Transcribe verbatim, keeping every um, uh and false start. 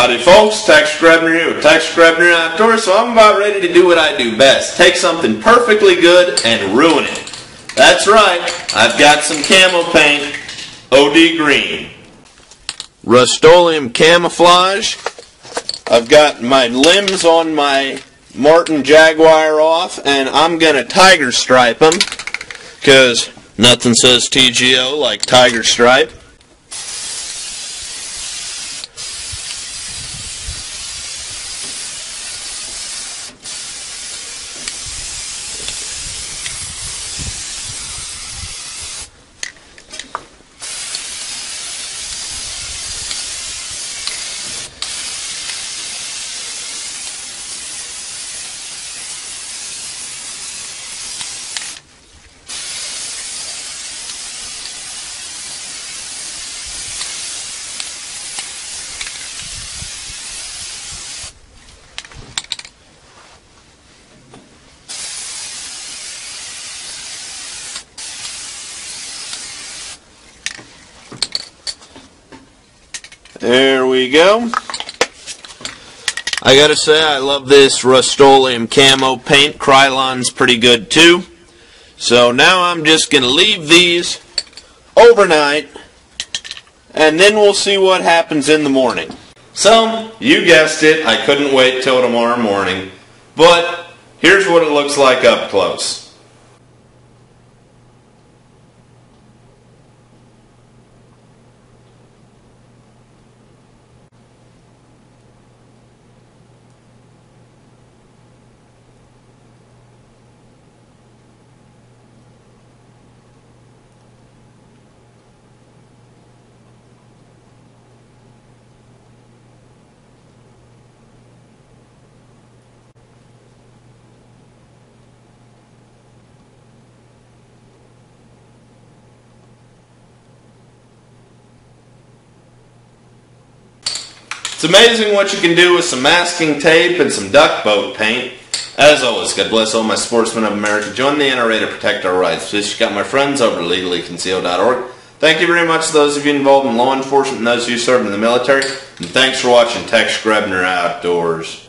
Howdy folks, Tex Grebner here with Tex Grebner Outdoors, so I'm about ready to do what I do best. Take something perfectly good and ruin it. That's right, I've got some camo paint, O D green, Rust-Oleum camouflage. I've got my limbs on my Martin Jaguar off, and I'm going to tiger stripe them, because nothing says T G O like tiger stripe. There we go. I gotta say, I love this Rust-Oleum camo paint. Krylon's pretty good too. So now I'm just gonna leave these overnight, and then we'll see what happens in the morning. So, you guessed it, I couldn't wait till tomorrow morning. But here's what it looks like up close. It's amazing what you can do with some masking tape and some duck boat paint. As always, God bless all my sportsmen of America. Join the N R A to protect our rights. This you got my friends over at legally concealed dot org. Thank you very much to those of you involved in law enforcement and those of you serving in the military. And thanks for watching Tex Grebner Outdoors.